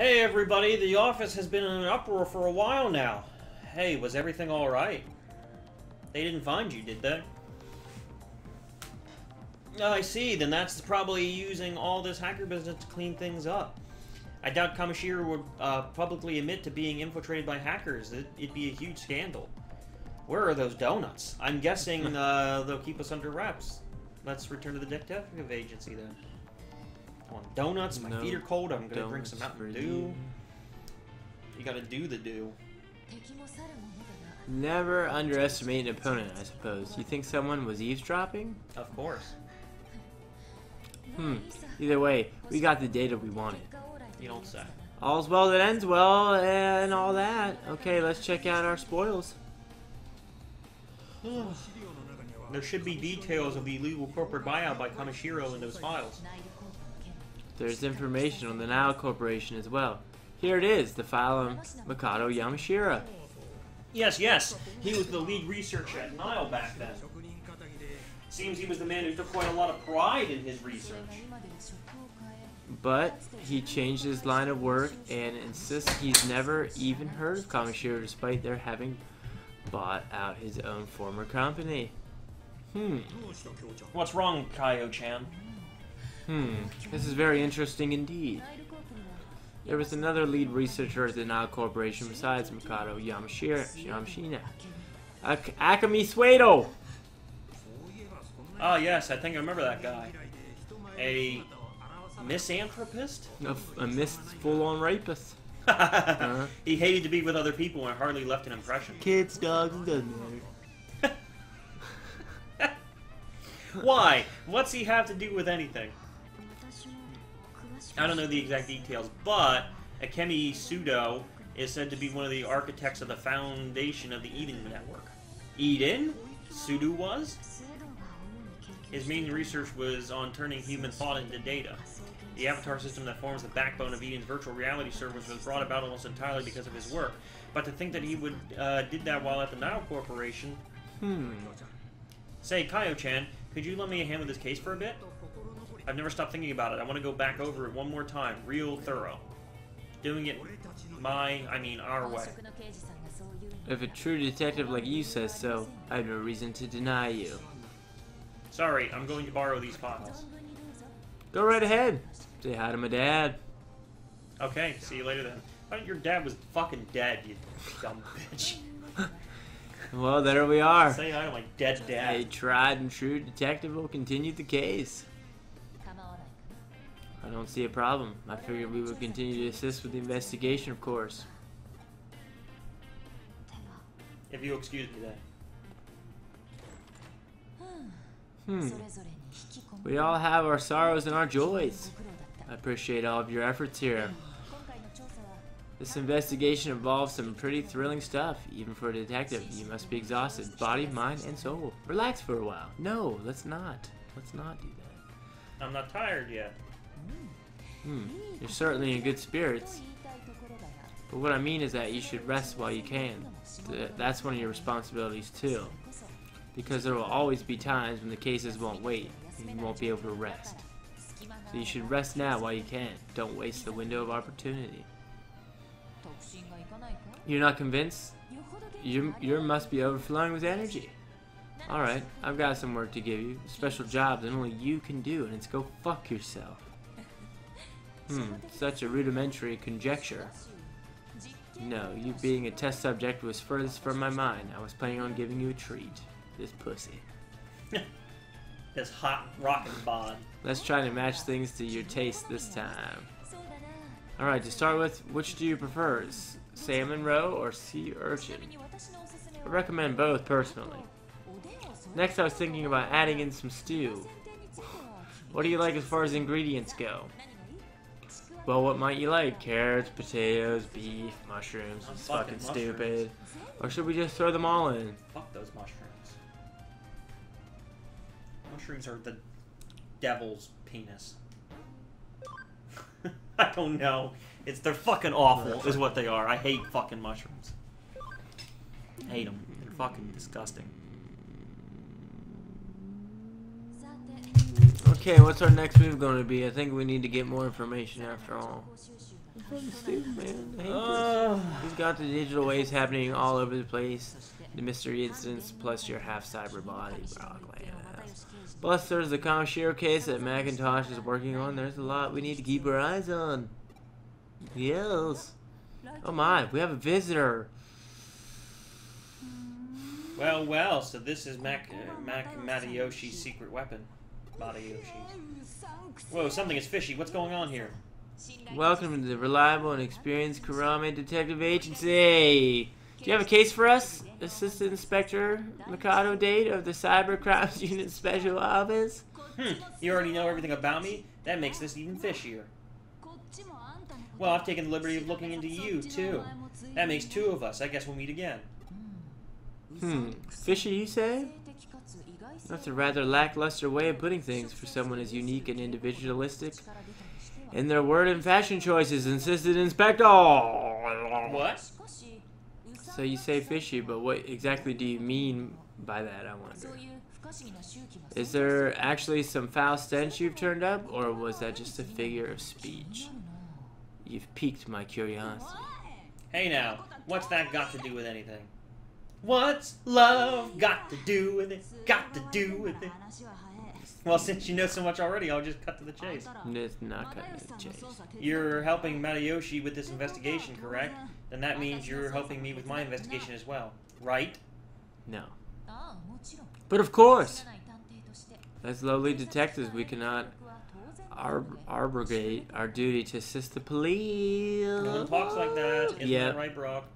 Hey everybody, the office has been in an uproar for a while now. Hey, was everything alright? They didn't find you, did they? Oh, I see, then that's probably using all this hacker business to clean things up. I doubt Kamishiro would publicly admit to being infiltrated by hackers. It'd be a huge scandal. Where are those donuts? I'm guessing they'll keep us under wraps. Let's return to the detective agency then. I want donuts, my feet are cold, I'm gonna drink some Mountain Dew. You gotta do the dew. Never underestimate an opponent, I suppose. You think someone was eavesdropping? Of course. Either way, we got the data we wanted. You don't say. All's well that ends well and all that. Okay, let's check out our spoils. There should be details of the illegal corporate buyout by Kamishiro in those files. There's information on the Nile Corporation as well. Here it is, the file on Mikado Yamashiro. Yes, yes. He was the lead researcher at Nile back then. Seems he was the man who took quite a lot of pride in his research. But he changed his line of work and insists he's never even heard of Kamishiro despite their having bought out his own former company. What's wrong, Kaio-chan? This is very interesting indeed. There was another lead researcher at the Nile Corporation besides Mikado Yamashiro. Akemi Suedou! Ah, yes, I think I remember that guy. A misanthropist? A full-on rapist. He hated to be with other people and hardly left an impression. Kids, dogs, it doesn't matter. Why? What's he have to do with anything? I don't know the exact details, but Akemi Suedou is said to be one of the architects of the foundation of the Eden Network. Eden? Suedou was? His main research was on turning human thought into data. The avatar system that forms the backbone of Eden's virtual reality service was brought about almost entirely because of his work. But to think that he would did that while at the Nile Corporation... Say, Kaio-chan, could you lend me a hand with this case for a bit? I've never stopped thinking about it. I want to go back over it one more time, real thorough. Doing it our way. If a true detective like you says so, I have no reason to deny you. Sorry, I'm going to borrow these files. Go right ahead. Say hi to my dad. Okay, see you later then. I thought your dad was fucking dead, you dumb bitch. Well, there we are. Say hi to my dead dad. A tried and true detective will continue the case. I don't see a problem. I figured we would continue to assist with the investigation, of course. If you'll excuse me then. We all have our sorrows and our joys. I appreciate all of your efforts here. This investigation involves some pretty thrilling stuff. Even for a detective, you must be exhausted. Body, mind, and soul. Relax for a while. No, let's not. Let's not do that. I'm not tired yet. You're certainly in good spirits. But what I mean is that you should rest while you can. That's one of your responsibilities too. Because there will always be times when the cases won't wait and you won't be able to rest. So you should rest now while you can. Don't waste the window of opportunity. You're not convinced? You must be overflowing with energy. Alright, I've got some work to give you. A special job that only you can do, and it's go fuck yourself. Such a rudimentary conjecture. No, you being a test subject was furthest from my mind. I was planning on giving you a treat. This pussy. This hot rockin' bod. Let's try to match things to your taste this time. Alright, to start with, which do you prefer? Salmon roe or sea urchin? I recommend both, personally. Next, I was thinking about adding in some stew. What do you like as far as ingredients go? Well, what might you like? Carrots, potatoes, beef, mushrooms. It's fucking stupid. Or should we just throw them all in? Fuck those mushrooms. Mushrooms are the devil's penis. I don't know. They're fucking awful, is what they are. I hate fucking mushrooms. I hate them. They're fucking disgusting. Okay, what's our next move going to be? I think we need to get more information after all. Stupid, man. He's got the digital waves happening all over the place. The mystery incidents, plus your half-cyber body, Brockland. Plus, there's the Kamishiro case that McIntosh is working on. There's a lot we need to keep our eyes on. Yes. Oh my, we have a visitor. Well, well, so this is Matayoshi's secret weapon. Matayoshi's. Whoa, something is fishy. What's going on here? Welcome to the reliable and experienced Kurame Detective Agency. Do you have a case for us, Assistant Inspector Mikado Date of the Cybercrimes Unit Special Office? You already know everything about me? That makes this even fishier. Well, I've taken the liberty of looking into you, too. That makes two of us. I guess we'll meet again. Fishy, you say? That's a rather lackluster way of putting things for someone as unique and individualistic in their word and fashion choices, insisted Inspector. What? So you say fishy, but what exactly do you mean by that, I wonder? Is there actually some foul stench you've turned up, or was that just a figure of speech? You've piqued my curiosity. Hey now, what's that got to do with anything? What's love got to do with it? Got to do with it? Well, since you know so much already, I'll just cut to the chase. It's not cutting to the chase. You're helping Matayoshi with this investigation, correct? Then that means you're helping me with my investigation as well, right? No. But of course! As lowly detectives, we cannot abrogate our duty to assist the police. No one talks like that. Isn't that right, Brock?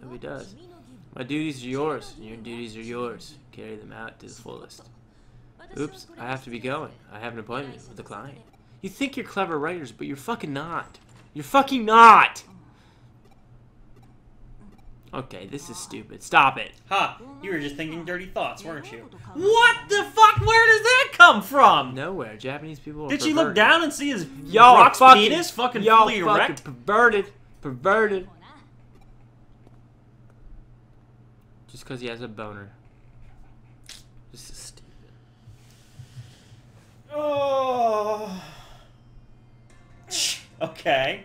Nobody does. My duties are yours, and your duties are yours. Carry them out to the fullest. Oops, I have to be going. I have an appointment with a client. You think you're clever writers, but you're fucking not. You're fucking not! Okay, this is stupid. Stop it. Ha! You were just thinking dirty thoughts, weren't you? What the fuck? Where does that come from? Nowhere. Japanese people are Did she look down and see his rock's penis fucking fully erect? Fucking perverted. Perverted. Just because he has a boner. This is stupid. Oh. Okay.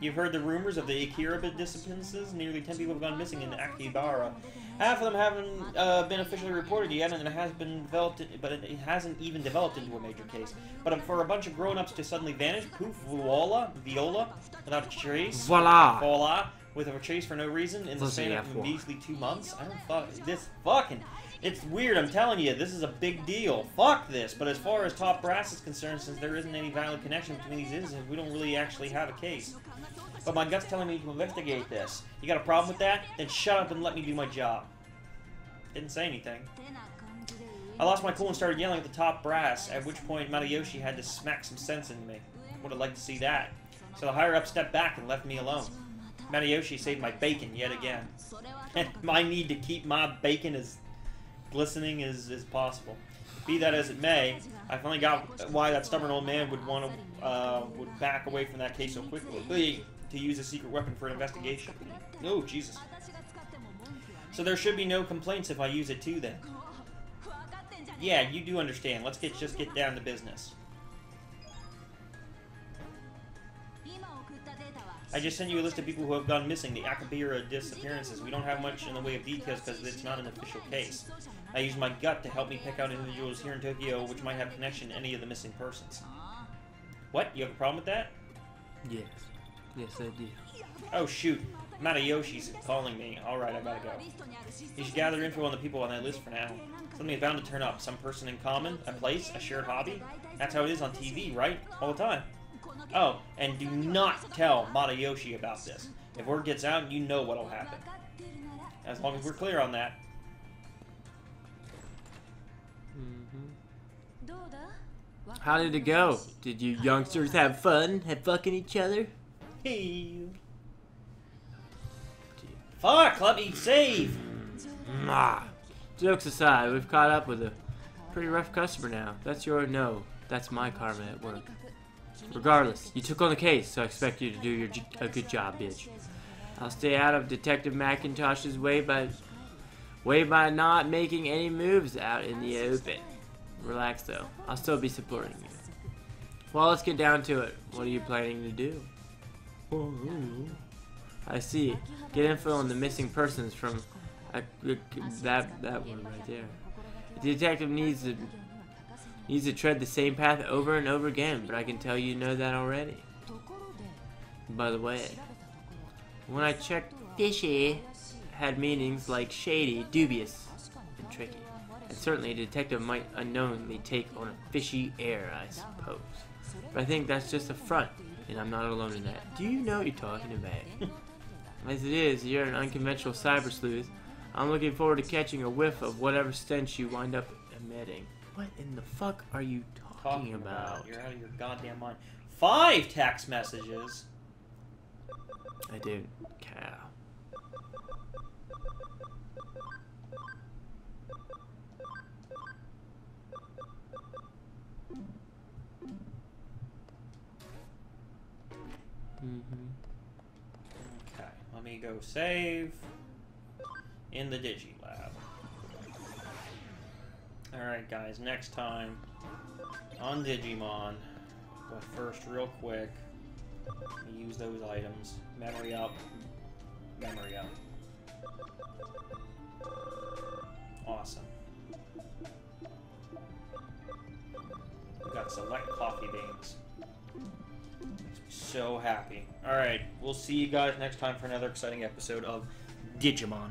You've heard the rumors of the Akabira disappearances. Nearly 10 people have gone missing in Akihabara. Half of them haven't been officially reported yet, and it has been developed, but it hasn't even developed into a major case. But for a bunch of grown-ups to suddenly vanish, poof, viola, without a trace, voila, with a trace for no reason in the span of measly 2 months. I don't it's weird. I'm telling you, this is a big deal. Fuck this. But as far as top brass is concerned, since there isn't any valid connection between these incidents, we don't really actually have a case. But my gut's telling me to investigate this. You got a problem with that? Then shut up and let me do my job. Didn't say anything. I lost my cool and started yelling at the top brass, at which point Matayoshi had to smack some sense into me. Would have liked to see that. So the higher-up stepped back and left me alone. Matayoshi saved my bacon yet again. And my need to keep my bacon as glistening as possible. Be that as it may, I finally got why that stubborn old man would want to would back away from that case so quickly. To use a secret weapon for an investigation. Oh, Jesus. So there should be no complaints if I use it too, then. Yeah, you do understand. Let's just get down to business. I just sent you a list of people who have gone missing, the Akabira disappearances. We don't have much in the way of details because it's not an official case. I used my gut to help me pick out individuals here in Tokyo which might have connection to any of the missing persons. What? You have a problem with that? Yes. Yes, I do. Oh, shoot. Matayoshi's calling me. Alright, I gotta go. You should gather info on the people on that list for now. Something is bound to turn up. Some person in common, a place, a shared hobby. That's how it is on TV, right? All the time. Oh, and do not tell Matayoshi about this. If word gets out, you know what'll happen. As long as we're clear on that. How did it go? Did you youngsters have fun? Have fucking each other? Hey. Fuck, let me save! Jokes aside, we've caught up with a pretty rough customer now. That's your no. That's my karma at work. Regardless, you took on the case, so I expect you to do a good job, bitch. I'll stay out of Detective McIntosh's way, but Way by not making any moves out in the open. Relax though, I'll still be supporting you. Well, let's get down to it. What are you planning to do? Ooh. I see. Get info on the missing persons from that one right there. The detective needs to tread the same path over and over again, but I can tell you know that already. By the way, when I checked, fishy had meanings like shady, dubious, and tricky. And certainly a detective might unknowingly take on a fishy air, I suppose. But I think that's just a front, and I'm not alone in that. Do you know what you're talking about? As it is, you're an unconventional cyber sleuth. I'm looking forward to catching a whiff of whatever stench you wind up emitting. What in the fuck are you talking about? You're out of your goddamn mind. 5 text messages! I did. Cow. Okay, let me go save in the Digilab. Alright guys, next time on Digimon, but first real quick, use those items. Memory up. Memory up. Awesome. We've got select coffee beans. Makes me so happy. Alright, we'll see you guys next time for another exciting episode of Digimon.